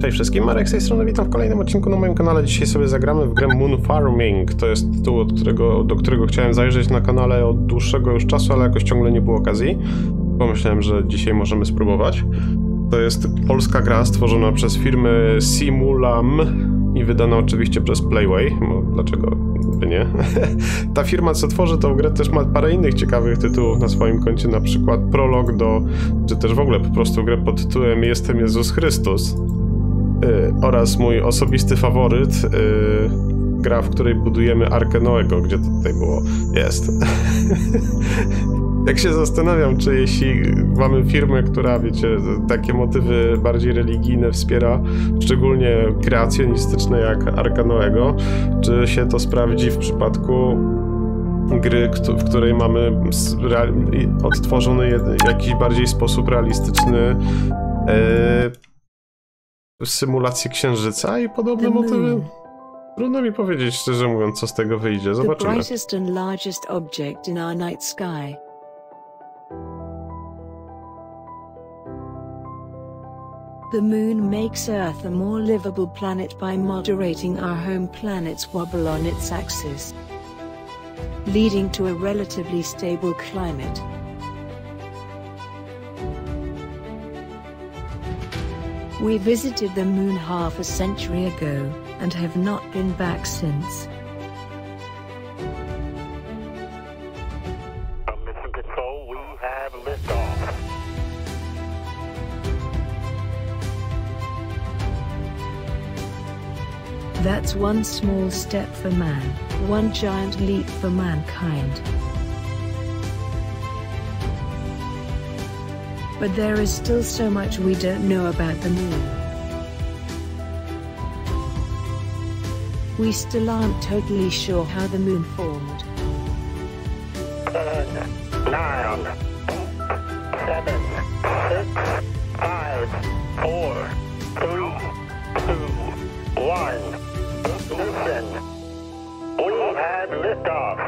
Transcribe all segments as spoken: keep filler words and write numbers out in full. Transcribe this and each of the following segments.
Cześć wszystkim, Marek z tej strony, witam w kolejnym odcinku na moim kanale. Dzisiaj sobie zagramy w grę Moon Farming. To jest tytuł, od którego, do którego chciałem zajrzeć na kanale od dłuższego już czasu, ale jakoś ciągle nie było okazji. Pomyślałem, że dzisiaj możemy spróbować. To jest polska gra stworzona przez firmy Simulam i wydana oczywiście przez Playway. Bo dlaczego by nie? Ta firma, co tworzy tą grę, też ma parę innych ciekawych tytułów na swoim koncie, na przykład Prolog do, czy też w ogóle po prostu grę pod tytułem Jestem Jezus Chrystus. Yy, oraz mój osobisty faworyt, yy, gra, w której budujemy Arkę Noego, gdzie to tutaj było, jest. Jak się zastanawiam, czy jeśli mamy firmę, która, wiecie, takie motywy bardziej religijne wspiera, szczególnie kreacjonistyczne jak Arka Noego, czy się to sprawdzi w przypadku gry, w której mamy odtworzony jakiś bardziej sposób realistyczny yy, symulację Księżyca i podobne motywy? Trudno mi powiedzieć, szczerze mówiąc, co z tego wyjdzie. Zobaczymy. The moon makes Earth a more livable planet by moderating our home planet's wobble on its axis, leading to a relatively stable climate. We visited the moon half a century ago, and have not been back since. Mission control, we have liftoff. That's one small step for man, one giant leap for mankind. But there is still so much we don't know about the moon. We still aren't totally sure how the moon formed. Ten, nine, eight, seven, six, five, four, three, two, one. Ignition. We have liftoff.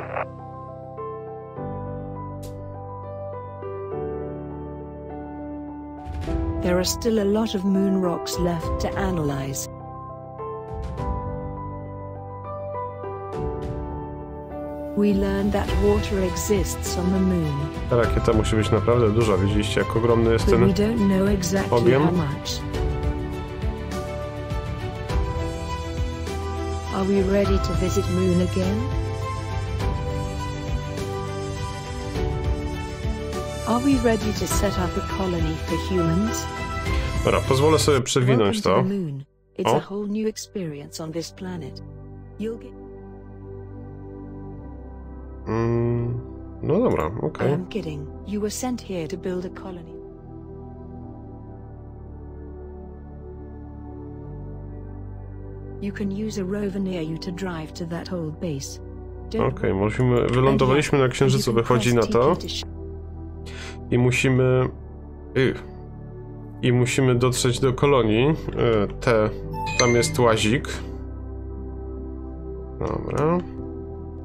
There are still a lot of moon rocks left to analyze. We learned that water exists on the moon. Ta rakieta musi być naprawdę duża. Widzieliście, jak ogromny jest ten objem? Are we ready to visit moon again? Are we ready to set up a colony for humans? Dobra, pozwolę sobie przewinąć to. O. Mm, no dobra, okej. Okay. You can use a rover near you to drive to that whole base. Okej, musimy, wylądowaliśmy na Księżycu, wychodzi na to. I musimy... Yy, I musimy dotrzeć do kolonii. Yy, te... Tam jest łazik. Dobra.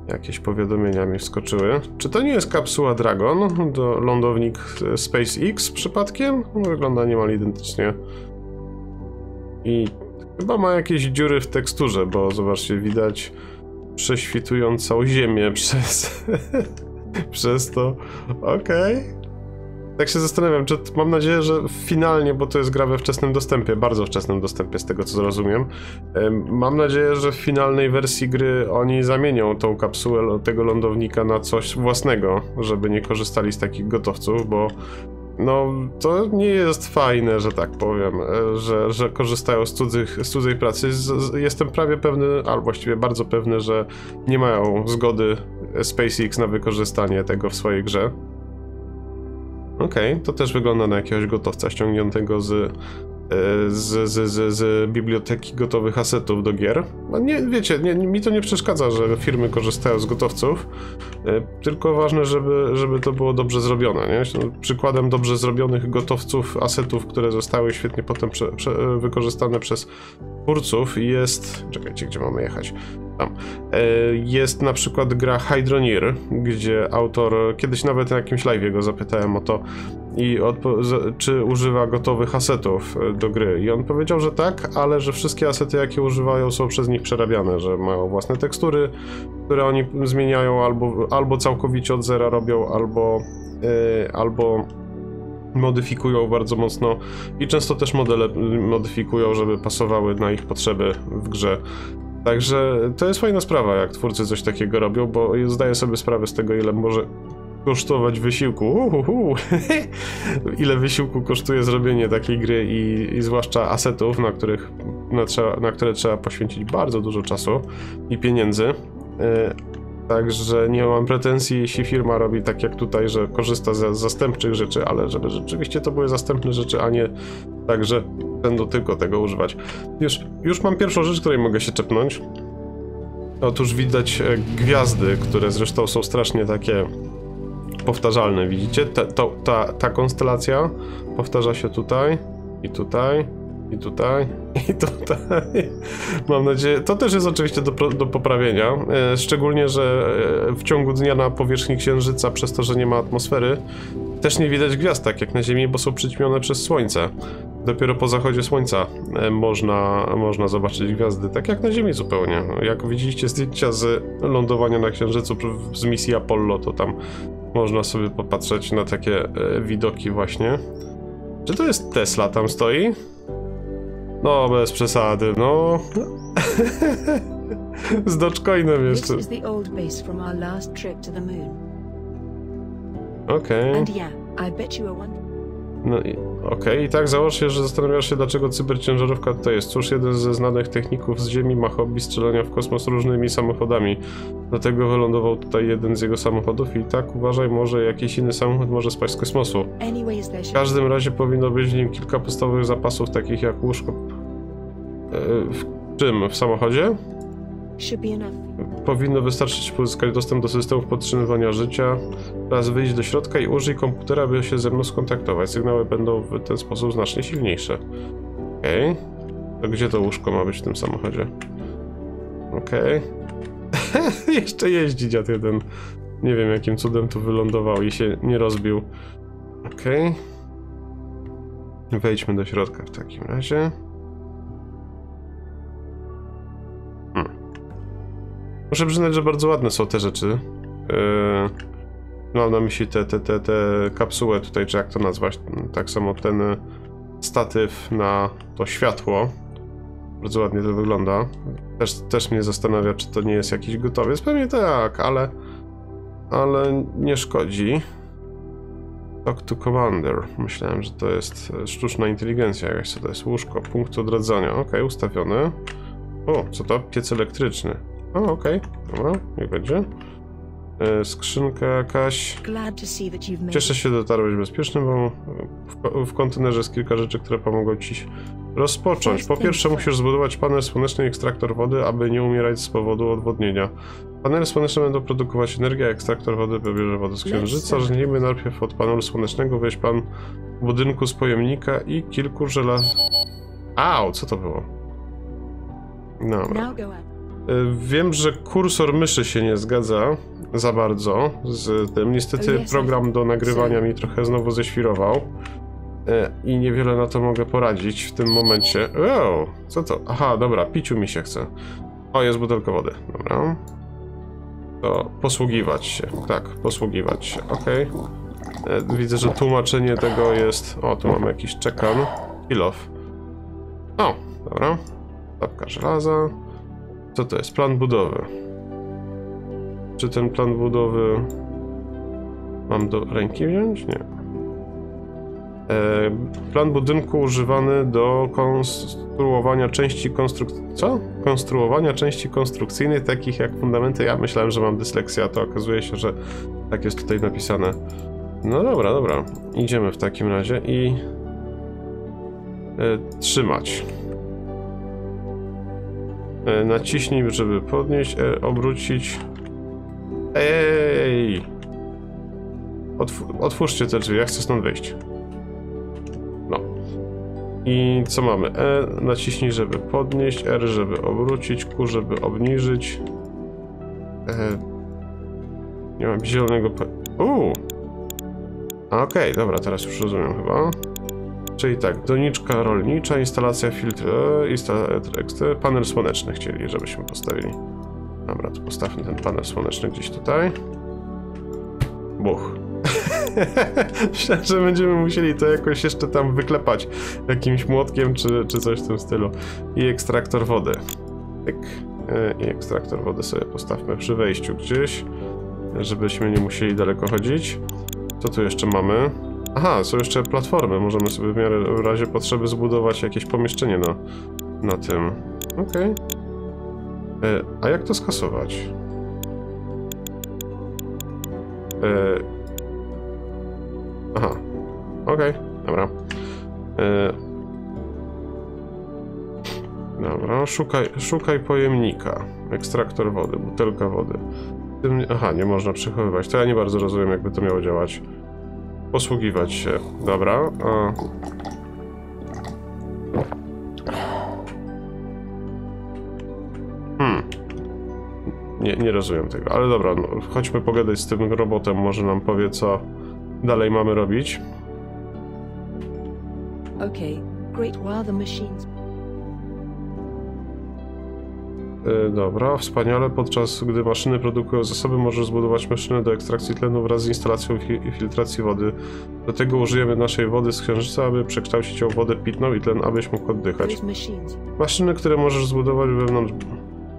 Jakieś powiadomienia mi wskoczyły. Czy to nie jest kapsuła Dragon? Do lądownik SpaceX przypadkiem? Wygląda niemal identycznie. I chyba ma jakieś dziury w teksturze, bo zobaczcie, widać prześwitującą ziemię przez... przez to... Okej. Okay. Tak się zastanawiam, czy mam nadzieję, że finalnie, bo to jest gra we wczesnym dostępie, bardzo wczesnym dostępie z tego co zrozumiem, mam nadzieję, że w finalnej wersji gry oni zamienią tą kapsułę tego lądownika na coś własnego, żeby nie korzystali z takich gotowców, bo no to nie jest fajne, że tak powiem, że, że korzystają z, cudzych, z cudzej pracy. Jestem prawie pewny, albo właściwie bardzo pewny, że nie mają zgody SpaceX na wykorzystanie tego w swojej grze. Okej, okay, to też wygląda na jakiegoś gotowca ściągniętego z, z, z, z, z biblioteki gotowych asetów do gier. No nie, wiecie, nie, mi to nie przeszkadza, że firmy korzystają z gotowców, tylko ważne, żeby, żeby to było dobrze zrobione. Nie? Przykładem dobrze zrobionych gotowców, asetów, które zostały świetnie potem prze, prze, wykorzystane przez twórców jest... Czekajcie, gdzie mamy jechać? tam. Jest na przykład gra Hydroneer, gdzie autor, kiedyś nawet na jakimś live'ie go zapytałem o to, i czy używa gotowych asetów do gry. I on powiedział, że tak, ale że wszystkie asety, jakie używają, są przez nich przerabiane, że mają własne tekstury, które oni zmieniają albo, albo całkowicie od zera robią, albo, yy, albo modyfikują bardzo mocno i często też modele modyfikują, żeby pasowały na ich potrzeby w grze. Także to jest fajna sprawa, jak twórcy coś takiego robią, bo zdaję sobie sprawę z tego, ile może kosztować wysiłku. Uhuhu. Ile wysiłku kosztuje zrobienie takiej gry i, i zwłaszcza asetów, na, których, na, trzeba, na które trzeba poświęcić bardzo dużo czasu i pieniędzy. Także nie mam pretensji, jeśli firma robi tak jak tutaj, że korzysta z zastępczych rzeczy, ale żeby rzeczywiście to były zastępne rzeczy, a nie tak, że będą tylko tego używać. Już, już mam pierwszą rzecz, której mogę się czepnąć. Otóż widać gwiazdy, które zresztą są strasznie takie powtarzalne, widzicie? Ta, ta, ta, ta konstelacja powtarza się tutaj i tutaj i tutaj i tutaj. Mam nadzieję, to też jest oczywiście do, do poprawienia, szczególnie, że w ciągu dnia na powierzchni Księżyca, przez to, że nie ma atmosfery, też nie widać gwiazd tak jak na Ziemi, bo są przyćmione przez Słońce. Dopiero po zachodzie Słońca można, można zobaczyć gwiazdy, tak jak na Ziemi zupełnie. Jak widzieliście zdjęcia z lądowania na Księżycu z misji Apollo, to tam można sobie popatrzeć na takie widoki właśnie. Czy to jest Tesla tam stoi? No, bez przesady, no. Z Dogecoinem jeszcze. Okej. No i okej, okay. I tak założ się, że zastanawiasz się, dlaczego cyberciężarówka to jest. Cóż, jeden ze znanych techników z Ziemi ma hobby strzelania w kosmos różnymi samochodami. Dlatego wylądował tutaj jeden z jego samochodów i tak uważaj, może jakiś inny samochód może spaść z kosmosu. W każdym razie powinno być w nim kilka podstawowych zapasów, takich jak łóżko... Yy, w czym? W samochodzie? Powinno wystarczyć, pozyskać dostęp do systemów podtrzymywania życia. Raz wyjść do środka i użyj komputera, by się ze mną skontaktować. Sygnały będą w ten sposób znacznie silniejsze. Okej. Okay. To gdzie to łóżko ma być w tym samochodzie? Okej. Okay. Jeszcze jeździ dziad jeden. Nie wiem, jakim cudem tu wylądował i się nie rozbił. Okej. Okay. Wejdźmy do środka w takim razie. Muszę przyznać, że bardzo ładne są te rzeczy. Yy, mam na myśli te, te, te, te kapsułę tutaj, czy jak to nazwać. Tak samo ten statyw na to światło. Bardzo ładnie to wygląda. Też, też mnie zastanawia, czy to nie jest jakiś gotowiec. Pewnie tak, ale... Ale nie szkodzi. Talk to Commander. Myślałem, że to jest sztuczna inteligencja. Jakaś, co to jest? Łóżko, punkt odradzania. Okej, okay, ustawione. O, co to? Piec elektryczny. O, oh, okej, okay. Dobra, niech będzie. E, skrzynka jakaś. Cieszę się, że dotarłeś bezpiecznie, bo w, w kontenerze jest kilka rzeczy, które pomogą ci rozpocząć. Po pierwsze, musisz zbudować panel słoneczny i ekstraktor wody, aby nie umierać z powodu odwodnienia. Panele słoneczne będą produkować energię, a ekstraktor wody pobierze wodę z Księżyca. Zacznijmy najpierw od panelu słonecznego. Weź pan w budynku z pojemnika i kilku żelaz... Au, co to było? Dobra. Wiem, że kursor myszy się nie zgadza za bardzo z tym. Niestety program do nagrywania mi trochę znowu ześwirował i niewiele na to mogę poradzić w tym momencie. O, co to? Aha, dobra, piciu mi się chce. O, jest butelka wody, dobra. To posługiwać się, tak, posługiwać się, okej. Okay. Widzę, że tłumaczenie tego jest... O, tu mamy jakiś czekan. Ilof. O, dobra. Tapka żelaza. Co to jest? Plan budowy. Czy ten plan budowy mam do ręki wziąć? Nie. E, plan budynku używany do konstruowania części konstrukcyjnych. Co? Konstruowania części konstrukcyjnych, takich jak fundamenty. Ja myślałem, że mam dysleksję, a to okazuje się, że tak jest tutaj napisane. No dobra, dobra. Idziemy w takim razie i e, trzymać. Naciśnij, żeby podnieść, e, obrócić. Ej! Otw otwórzcie te drzwi, ja chcę stąd wyjść. No. I co mamy? E, naciśnij, żeby podnieść, R, żeby obrócić, Q, żeby obniżyć. Eee, nie mam zielonego... Uuu! Okej, okay, dobra, teraz już rozumiem chyba. Czyli tak, doniczka rolnicza, instalacja filtr, e, panel słoneczny chcieli, żebyśmy postawili. Dobra, to postawmy ten panel słoneczny gdzieś tutaj. Buch. Myślę, że będziemy musieli to jakoś jeszcze tam wyklepać jakimś młotkiem czy, czy coś w tym stylu. I ekstraktor wody. Tyk. I ekstraktor wody sobie postawmy przy wejściu gdzieś, żebyśmy nie musieli daleko chodzić. Co tu jeszcze mamy? Aha, są jeszcze platformy. Możemy sobie w miarę w razie potrzeby zbudować jakieś pomieszczenie na, na tym. Okej. Okay. A jak to skasować? E Aha, okej, okay, dobra. Yy... Dobra, szukaj, szukaj pojemnika. Ekstraktor wody, butelka wody. Aha, nie można przechowywać. To ja nie bardzo rozumiem, jakby to miało działać. Posługiwać się. Dobra. A... Hmm. Nie, nie rozumiem tego, ale dobra, no, chodźmy pogadać z tym robotem, może nam powie, co dalej mamy robić. Okej, great while the machines. Dobra, wspaniale. Podczas gdy maszyny produkują zasoby, możesz zbudować maszynę do ekstrakcji tlenu wraz z instalacją i filtracji wody. Do tego użyjemy naszej wody z księżyca, aby przekształcić ją w wodę pitną i tlen, abyś mógł oddychać. Maszyny, które możesz zbudować wewnątrz,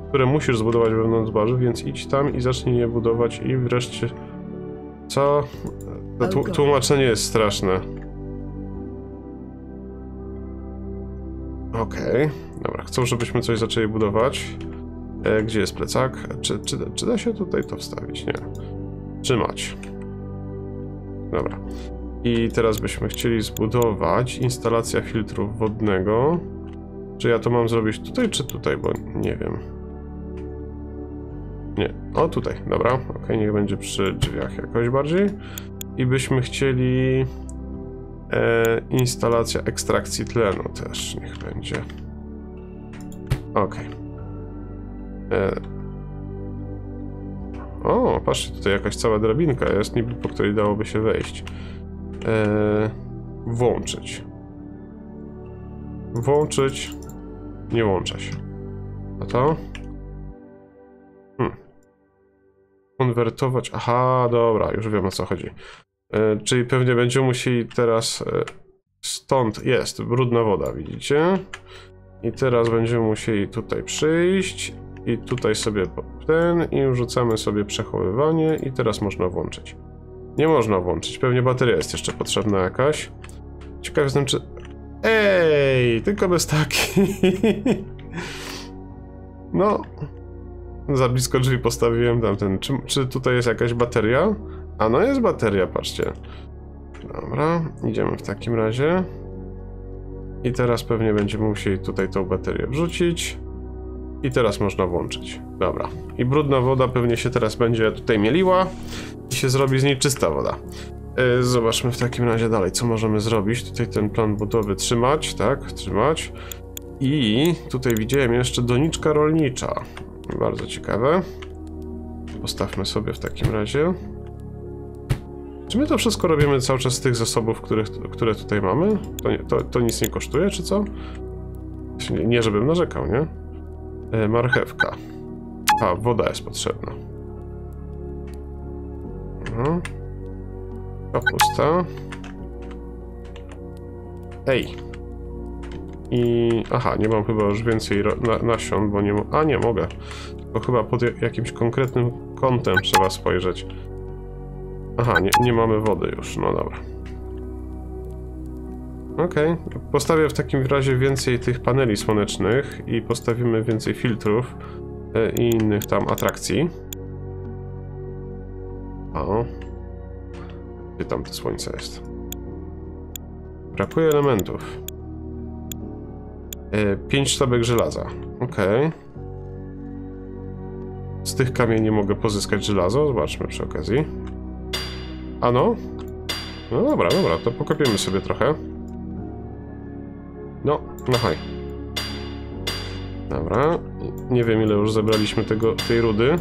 które musisz zbudować wewnątrz barzu, więc idź tam i zacznij je budować i wreszcie co? To tł tłumaczenie jest straszne. Okej, okay. Dobra, chcą, żebyśmy coś zaczęli budować. E, gdzie jest plecak? Czy, czy, czy da się tutaj to wstawić? Nie. Trzymać. Dobra. I teraz byśmy chcieli zbudować instalacja filtru wodnego. Czy ja to mam zrobić tutaj, czy tutaj? Bo nie wiem. Nie. O, tutaj. Dobra. Okej, okay, niech będzie przy drzwiach jakoś bardziej. I byśmy chcieli e, instalacja ekstrakcji tlenu też, niech będzie. Ok. E, o, patrzcie, tutaj jakaś cała drabinka jest, niby po której dałoby się wejść. E, włączyć. Włączyć. Nie włącza się. A to? Hmm. Konwertować. Aha, dobra, już wiem, o co chodzi. E, czyli pewnie będziemy musieli teraz... E, stąd jest brudna woda, widzicie? I teraz będziemy musieli tutaj przyjść. I tutaj sobie ten i wrzucamy sobie przechowywanie. I teraz można włączyć. Nie można włączyć, pewnie bateria jest jeszcze potrzebna jakaś. Ciekaw jestem, czy... Ej, tylko bez takiej. No... Za blisko drzwi postawiłem tamten. Czy, czy tutaj jest jakaś bateria? A no jest bateria, patrzcie. Dobra, idziemy w takim razie. I teraz pewnie będziemy musieli tutaj tą baterię wrzucić. I teraz można włączyć. Dobra. I brudna woda pewnie się teraz będzie tutaj mieliła. I się zrobi z niej czysta woda. Yy, zobaczmy w takim razie dalej, co możemy zrobić. Tutaj ten plan budowy trzymać, tak? Trzymać. I tutaj widziałem jeszcze doniczka rolnicza. Bardzo ciekawe. Postawmy sobie w takim razie. Czy my to wszystko robimy cały czas z tych zasobów, których, które tutaj mamy? To, nie, to, to nic nie kosztuje, czy co? Nie, nie żebym narzekał, nie? E, marchewka. A, woda jest potrzebna. No. Kapusta. Ej. I... aha, nie mam chyba już więcej na, nasion, bo nie mam... a nie, mogę. Bo chyba pod jakimś konkretnym kątem trzeba spojrzeć. Aha, nie, nie mamy wody już, no dobra. Okej, okay. Postawię w takim razie więcej tych paneli słonecznych i postawimy więcej filtrów i innych tam atrakcji. O. Gdzie tam to słońce jest? Brakuje elementów. pięć sztabek żelaza. Okej. Okay. Z tych kamieni mogę pozyskać żelazo. Zobaczmy przy okazji. A no? No dobra, dobra, to pokopiemy sobie trochę. No, no haj. Dobra. Nie wiem, ile już zebraliśmy tego, tej rudy.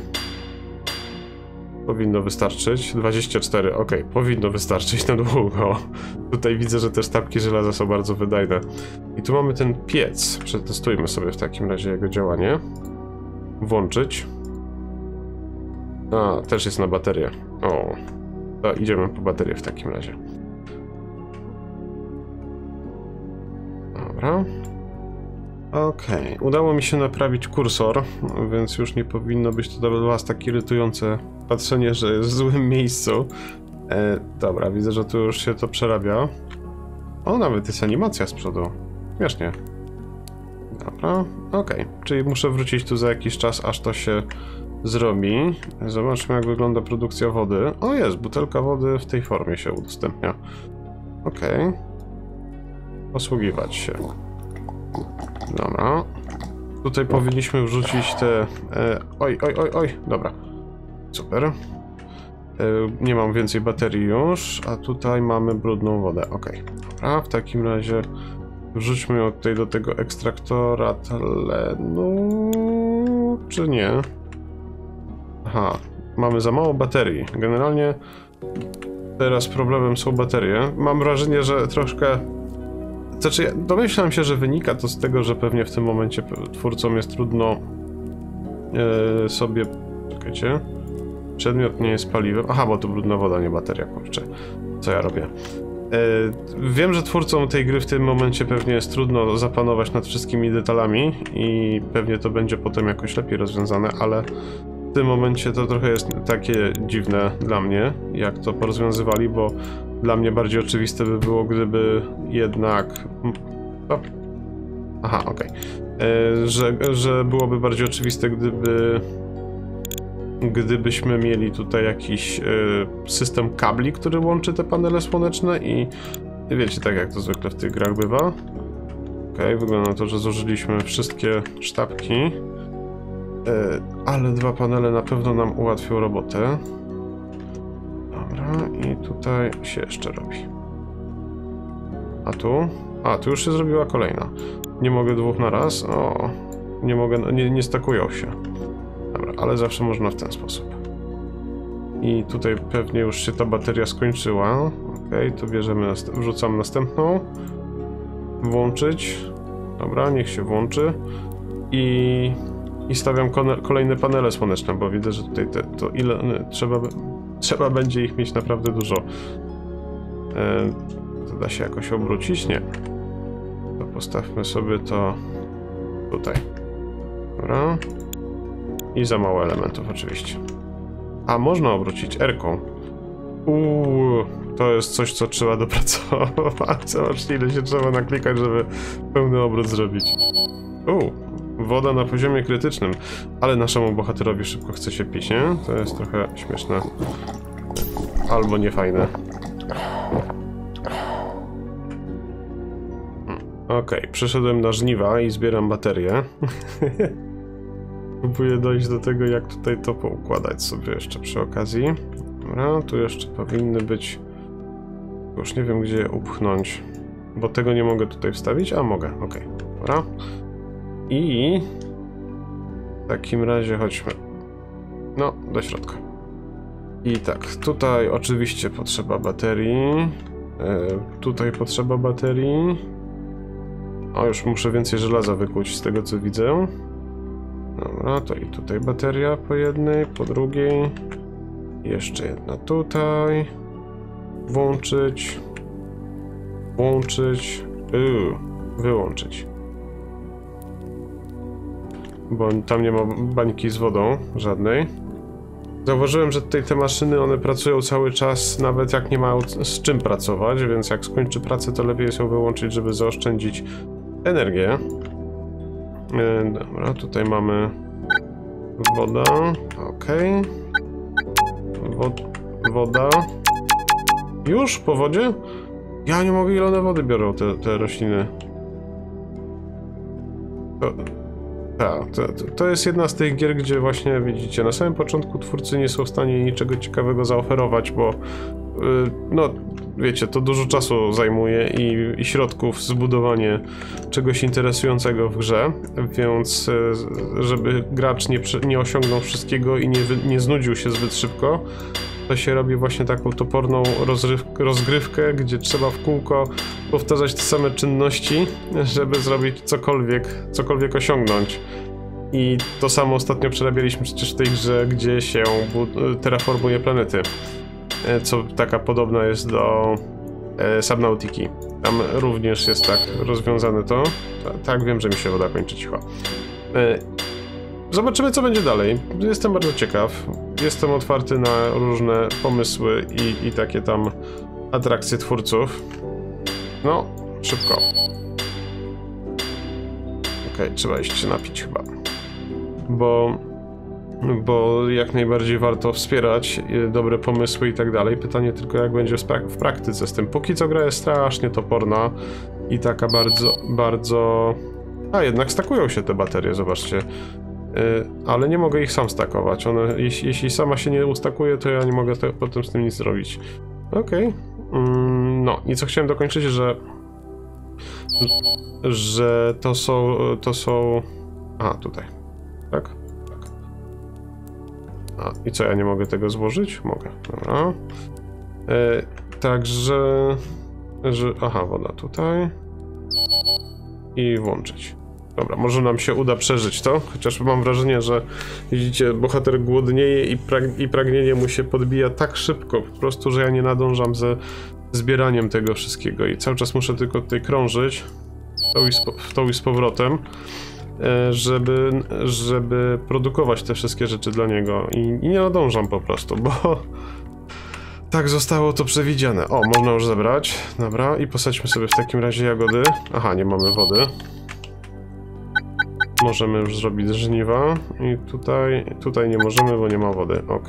Powinno wystarczyć. dwadzieścia cztery, ok, powinno wystarczyć na długo. Tutaj widzę, że te sztabki żelaza są bardzo wydajne. I tu mamy ten piec. Przetestujmy sobie w takim razie jego działanie. Włączyć. A, też jest na baterię. O, to idziemy po baterię w takim razie. Dobra. Okej, okay. Udało mi się naprawić kursor, więc już nie powinno być to dla was tak irytujące patrzenie, że jest w złym miejscu. E, dobra, widzę, że tu już się to przerabia. O, nawet jest animacja z przodu. Śmiesznie. Dobra, okej. Okay. Czyli muszę wrócić tu za jakiś czas, aż to się zrobi. Zobaczmy, jak wygląda produkcja wody. O, jest, butelka wody w tej formie się udostępnia. Okej. Okay. Posługiwać się. Dobra. Tutaj powinniśmy wrzucić te... E, oj, oj, oj, oj. Dobra. Super. E, nie mam więcej baterii już, a tutaj mamy brudną wodę. Ok. Dobra, w takim razie wrzućmy ją tutaj do tego ekstraktora tlenu... Czy nie? Aha. Mamy za mało baterii. Generalnie teraz problemem są baterie. Mam wrażenie, że troszkę... Znaczy, ja domyślam się, że wynika to z tego, że pewnie w tym momencie twórcom jest trudno yy, sobie... Czekajcie... Przedmiot nie jest paliwem... Aha, bo to brudna woda, nie bateria, kurczę. Co ja robię? Yy, wiem, że twórcom tej gry w tym momencie pewnie jest trudno zapanować nad wszystkimi detalami i pewnie to będzie potem jakoś lepiej rozwiązane, ale w tym momencie to trochę jest takie dziwne dla mnie, jak to porozwiązywali, bo dla mnie bardziej oczywiste by było, gdyby jednak... O. Aha, okej. Okay. Że, że byłoby bardziej oczywiste, gdyby... Gdybyśmy mieli tutaj jakiś system kabli, który łączy te panele słoneczne i... Wiecie, tak jak to zwykle w tych grach bywa. Okej, okay, wygląda na to, że zużyliśmy wszystkie sztabki. Ale dwa panele na pewno nam ułatwią robotę. Dobra, i tutaj się jeszcze robi. A tu? A, tu już się zrobiła kolejna. Nie mogę dwóch na raz. O, nie mogę, nie, nie stakują się. Dobra, ale zawsze można w ten sposób. I tutaj pewnie już się ta bateria skończyła. Okej, okay, to bierzemy, wrzucam następną. Włączyć. Dobra, niech się włączy. I... I stawiam kolejne panele słoneczne, bo widzę, że tutaj te, to ile trzeba, trzeba będzie ich mieć naprawdę dużo. E, to da się jakoś obrócić? Nie. To postawmy sobie to tutaj. Dobra. I za mało elementów oczywiście. A można obrócić erką. Uuu, to jest coś, co trzeba dopracować. Zobaczcie, ile się trzeba naklikać, żeby pełny obrót zrobić. Uuu. Woda na poziomie krytycznym, ale naszemu bohaterowi szybko chce się pić, nie? To jest trochę śmieszne. Albo niefajne. Okej, okay, przyszedłem na żniwa i zbieram baterię. Próbuję dojść do tego, jak tutaj to poukładać sobie jeszcze przy okazji. Dobra, tu jeszcze powinny być... Już nie wiem, gdzie je upchnąć. Bo tego nie mogę tutaj wstawić, a mogę, okej. Okay. Dobra. I w takim razie chodźmy, no, do środka. I tak, tutaj oczywiście potrzeba baterii, yy, tutaj potrzeba baterii. O, już muszę więcej żelaza wykuć z tego, co widzę. Dobra, to i tutaj bateria po jednej, po drugiej. Jeszcze jedna tutaj. Włączyć. Włączyć. Yy, wyłączyć. Bo tam nie ma bańki z wodą żadnej. Zauważyłem, że tutaj te maszyny, one pracują cały czas, nawet jak nie mają z czym pracować, więc jak skończy pracę, to lepiej jest ją wyłączyć, żeby zaoszczędzić energię. Yy, dobra, tutaj mamy woda, ok. Wod woda. Już po wodzie? Ja nie mogę, ile one wody biorą te, te rośliny. To... Tak, to, to jest jedna z tych gier, gdzie właśnie widzicie, na samym początku twórcy nie są w stanie niczego ciekawego zaoferować, bo yy, no wiecie, to dużo czasu zajmuje i, i środków zbudowanie czegoś interesującego w grze, więc yy, żeby gracz nie, nie osiągnął wszystkiego i nie, nie znudził się zbyt szybko, to się robi właśnie taką toporną rozgrywkę, gdzie trzeba w kółko powtarzać te same czynności, żeby zrobić cokolwiek, cokolwiek osiągnąć. I to samo ostatnio przerabialiśmy przecież w tej grze, gdzie się terraformuje planety, co taka podobna jest do Subnautiki. Tam również jest tak rozwiązane to. Tak, wiem, że mi się woda kończy, cicho. Zobaczymy, co będzie dalej. Jestem bardzo ciekaw. Jestem otwarty na różne pomysły i, i takie tam atrakcje twórców. No, szybko. Okej, trzeba iść się napić chyba. Bo, bo jak najbardziej warto wspierać dobre pomysły i tak dalej. Pytanie tylko, jak będzie w praktyce z tym. Póki co gra jest strasznie toporna i taka bardzo, bardzo... A, jednak stakują się te baterie, zobaczcie. Ale nie mogę ich sam stakować. One, jeśli, jeśli sama się nie ustakuje, to ja nie mogę te, potem z tym nic zrobić. Okej. Okay. Mm, no i co chciałem dokończyć, że... Że to są... To są... A, tutaj. Tak? Tak. A, i co, ja nie mogę tego złożyć? Mogę. Dobra. Yy, także... Że, aha, woda tutaj. I włączyć. Dobra, może nam się uda przeżyć to, chociaż mam wrażenie, że widzicie, bohater głodnieje i, prag i pragnienie mu się podbija tak szybko po prostu, że ja nie nadążam ze zbieraniem tego wszystkiego i cały czas muszę tylko tutaj krążyć w tą i z powrotem, żeby, żeby produkować te wszystkie rzeczy dla niego i, i nie nadążam po prostu, bo tak zostało to przewidziane. O, można już zebrać, dobra, i posadźmy sobie w takim razie jagody. Aha, nie mamy wody. Możemy już zrobić żniwa i tutaj, tutaj nie możemy, bo nie ma wody. Ok.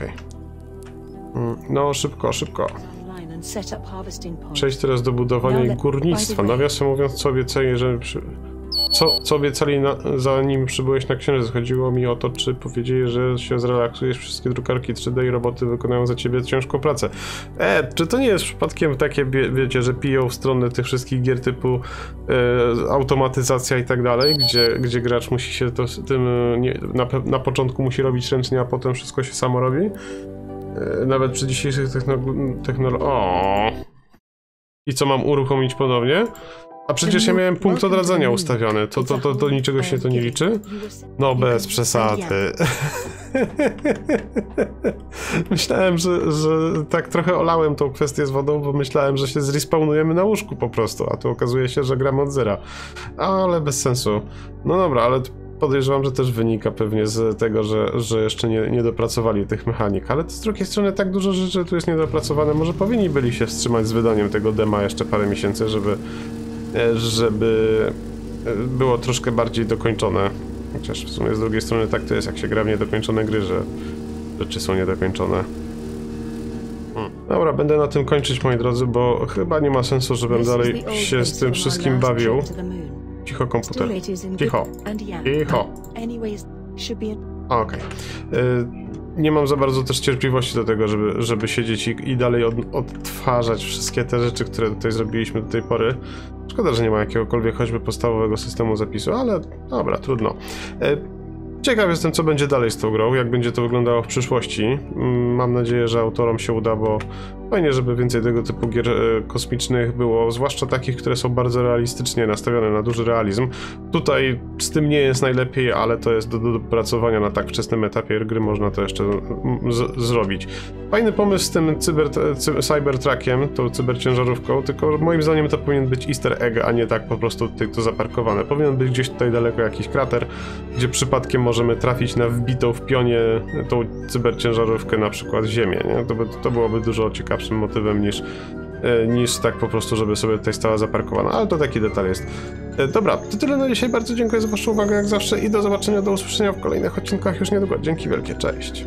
No, szybko, szybko. Przejdź teraz do budowania górnictwa. Nawiasem mówiąc, co obiecali, że przy... co, co obiecali na... zanim przybyłeś na Księżyc? Chodziło mi o to, czy powiedzieli, że się zrelaksujesz, wszystkie drukarki trzy D i roboty wykonają za ciebie ciężką pracę. E, czy to nie jest przypadkiem takie, wiecie, że piją w stronę tych wszystkich gier typu e, automatyzacja i tak dalej, gdzie, gdzie gracz musi się to, tym nie, na, na początku musi robić ręcznie, a potem wszystko się samo robi? E, nawet przy dzisiejszych technologiach... Technolo I co, mam uruchomić ponownie? A przecież ja miałem punkt odradzania ustawiony, to, to, to do niczego się to nie liczy? No bez przesady. Myślałem, że, że tak trochę olałem tą kwestię z wodą, bo myślałem, że się zrespawnujemy na łóżku po prostu, a tu okazuje się, że gramy od zera. Ale bez sensu. No dobra, ale podejrzewam, że też wynika pewnie z tego, że, że jeszcze nie, nie dopracowali tych mechanik, ale to z drugiej strony tak dużo rzeczy tu jest niedopracowane, może powinni byli się wstrzymać z wydaniem tego dema jeszcze parę miesięcy, żeby... żeby było troszkę bardziej dokończone. Chociaż w sumie z drugiej strony tak to jest, jak się gra w niedokończone gry, że rzeczy są niedokończone. Hmm. Dobra, będę na tym kończyć, moi drodzy, bo chyba nie ma sensu, żebym dalej się z tym wszystkim bawił. Cicho, komputer. Cicho. Cicho. Okej. Okay. Y Nie mam za bardzo też cierpliwości do tego, żeby, żeby siedzieć i, i dalej od, odtwarzać wszystkie te rzeczy, które tutaj zrobiliśmy do tej pory. Szkoda, że nie ma jakiegokolwiek choćby podstawowego systemu zapisu, ale dobra, trudno. Ciekaw jestem, co będzie dalej z tą grą, jak będzie to wyglądało w przyszłości. Mam nadzieję, że autorom się uda, bo fajnie, żeby więcej tego typu gier kosmicznych było, zwłaszcza takich, które są bardzo realistycznie nastawione na duży realizm. Tutaj z tym nie jest najlepiej, ale to jest do dopracowania na tak wczesnym etapie gry, można to jeszcze zrobić. Fajny pomysł z tym cyber cy cybertrackiem, tą cyberciężarówką, tylko moim zdaniem to powinien być easter egg, a nie tak po prostu tutaj to zaparkowane. Powinien być gdzieś tutaj daleko jakiś krater, gdzie przypadkiem możemy trafić na wbitą w pionie tą cyberciężarówkę, na przykład ziemię, nie? To, by, to byłoby dużo ciekawszym motywem niż, niż tak po prostu, żeby sobie tutaj stała zaparkowana, ale to taki detal jest. Dobra, to tyle na dzisiaj, bardzo dziękuję za waszą uwagę jak zawsze i do zobaczenia, do usłyszenia w kolejnych odcinkach już niedługo. Dzięki wielkie, cześć!